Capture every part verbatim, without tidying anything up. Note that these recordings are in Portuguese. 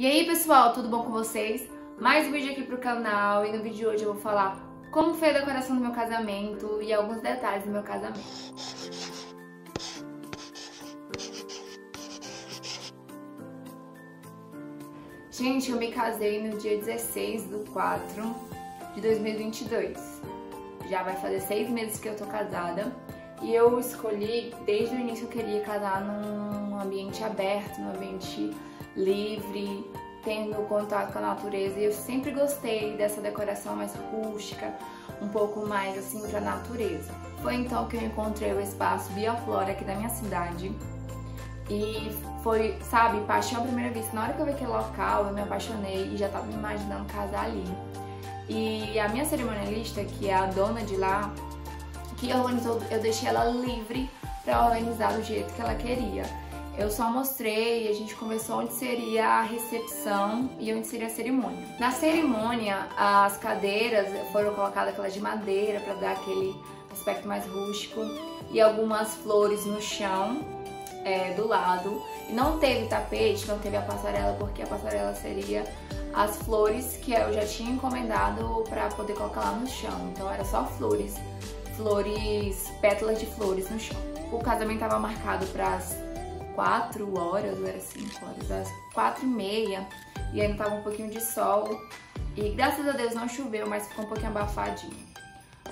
E aí pessoal, tudo bom com vocês? Mais um vídeo aqui pro canal e no vídeo de hoje eu vou falar como foi a decoração do meu casamento e alguns detalhes do meu casamento. Gente, eu me casei no dia dezesseis do quatro de dois mil e vinte e dois. Já vai fazer seis meses que eu tô casada e eu escolhi desde o início que eu queria casar num ambiente aberto, num ambiente livre, tendo contato com a natureza, e eu sempre gostei dessa decoração mais rústica, um pouco mais assim pra natureza. Foi então que eu encontrei o Espaço Bioflora aqui da minha cidade e foi, sabe, paixão à primeira vista. Na hora que eu vi aquele local eu me apaixonei e já tava me imaginando casar ali. E a minha cerimonialista, que é a dona de lá, que organizou, eu deixei ela livre pra organizar do jeito que ela queria. Eu só mostrei e a gente conversou onde seria a recepção e onde seria a cerimônia. Na cerimônia, as cadeiras foram colocadas aquelas de madeira para dar aquele aspecto mais rústico e algumas flores no chão é, do lado. E não teve tapete, não teve a passarela, porque a passarela seria as flores que eu já tinha encomendado para poder colocar lá no chão. Então era só flores, flores, pétalas de flores no chão. O casamento estava marcado para as quatro horas, ou era cinco horas, às quatro e meia, e ainda tava um pouquinho de sol, e graças a Deus não choveu, mas ficou um pouquinho abafadinho,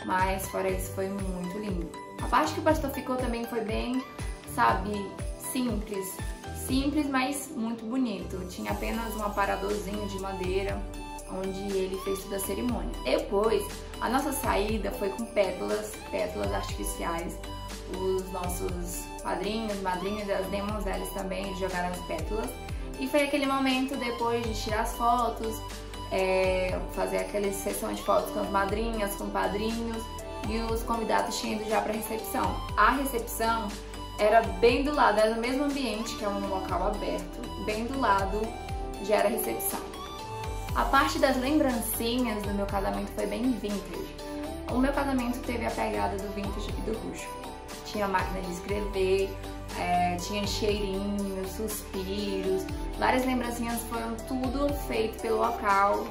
mas fora isso foi muito lindo. A parte que o pastor ficou também foi bem, sabe, simples, simples, mas muito bonito. Tinha apenas um aparadorzinho de madeira, onde ele fez toda a cerimônia. Depois, a nossa saída foi com pétalas, pétalas artificiais. Os nossos padrinhos, madrinhas, as demoiselles também jogaram as pétalas. E foi aquele momento depois de tirar as fotos, é, fazer aquela sessão de fotos com as madrinhas, com padrinhos, e os convidados tinham ido já para a recepção. A recepção era bem do lado, era no mesmo ambiente, que é um local aberto, bem do lado já era a recepção. A parte das lembrancinhas do meu casamento foi bem vintage. O meu casamento teve a pegada do vintage e do rústico. Tinha máquina de escrever, é, tinha cheirinhos, suspiros, várias lembrancinhas, foram tudo feito pelo local.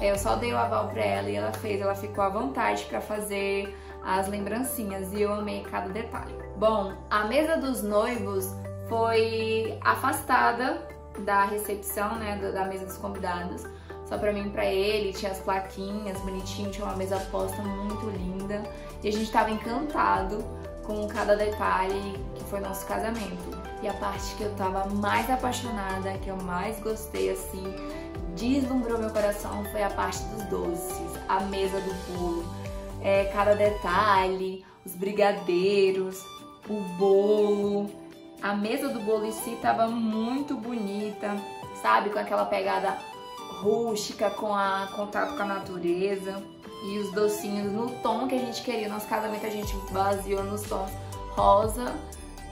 Eu só dei o aval pra ela e ela fez, ela ficou à vontade pra fazer as lembrancinhas e eu amei cada detalhe. Bom, a mesa dos noivos foi afastada da recepção, né, da mesa dos convidados, só pra mim e pra ele. Tinha as plaquinhas bonitinho, tinha uma mesa posta muito linda e a gente tava encantado com cada detalhe que foi nosso casamento. E a parte que eu tava mais apaixonada, que eu mais gostei assim, deslumbrou meu coração, foi a parte dos doces, a mesa do bolo, é, cada detalhe, os brigadeiros, o bolo. A mesa do bolo em si tava muito bonita, sabe, com aquela pegada rústica, com a contato com a natureza. E os docinhos no tom que a gente queria. Nosso casamento a gente baseou nos tons rosa,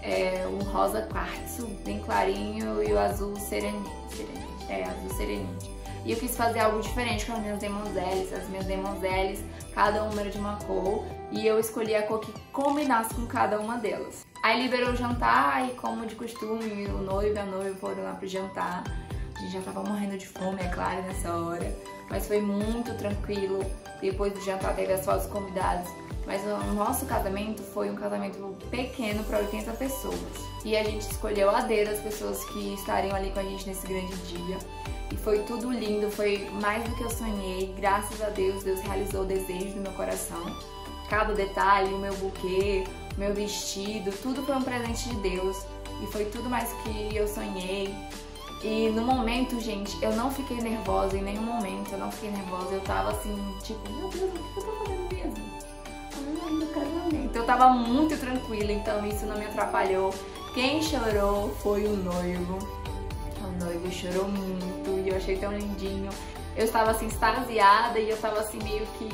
é, o rosa quartzo bem clarinho e o azul serenite. serenite é, azul serenite. E eu quis fazer algo diferente com as minhas demoiselles. As minhas demoiselles, cada uma era de uma cor. E eu escolhi a cor que combinasse com cada uma delas. Aí liberou o jantar e, como de costume, o noivo e a noiva foram lá pro jantar. A gente já tava morrendo de fome, é claro, nessa hora. Mas foi muito tranquilo. Depois do jantar teve as fotos convidadas. Mas o nosso casamento foi um casamento pequeno para oitenta pessoas. E a gente escolheu a dedo as pessoas que estariam ali com a gente nesse grande dia. E foi tudo lindo, foi mais do que eu sonhei. Graças a Deus, Deus realizou o desejo do meu coração. Cada detalhe, o meu buquê, o meu vestido, tudo foi um presente de Deus. E foi tudo mais que eu sonhei. E no momento, gente, eu não fiquei nervosa em nenhum momento, eu não fiquei nervosa, eu tava assim, tipo, meu Deus, o que eu tô fazendo mesmo? Ai, meu casamento. Eu tava muito tranquila, então isso não me atrapalhou. Quem chorou foi o noivo. O noivo chorou muito e eu achei tão lindinho. Eu estava assim, extasiada, e eu tava assim, meio que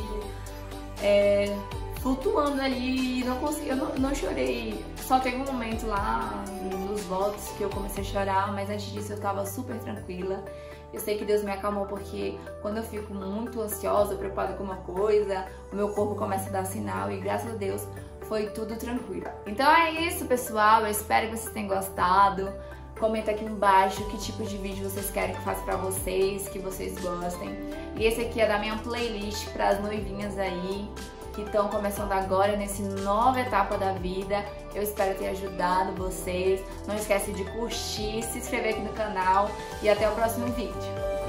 é, flutuando ali, não consegui, eu não, não chorei. Só teve um momento lá nos votos que eu comecei a chorar, mas antes disso eu tava super tranquila. Eu sei que Deus me acalmou, porque quando eu fico muito ansiosa, preocupada com uma coisa, o meu corpo começa a dar sinal, e graças a Deus foi tudo tranquilo. Então é isso, pessoal, eu espero que vocês tenham gostado. Comenta aqui embaixo que tipo de vídeo vocês querem que eu faça pra vocês, que vocês gostem. E esse aqui é da minha playlist pras noivinhas aí, que estão começando agora nessa nova etapa da vida. Eu espero ter ajudado vocês. Não esquece de curtir, se inscrever aqui no canal e até o próximo vídeo.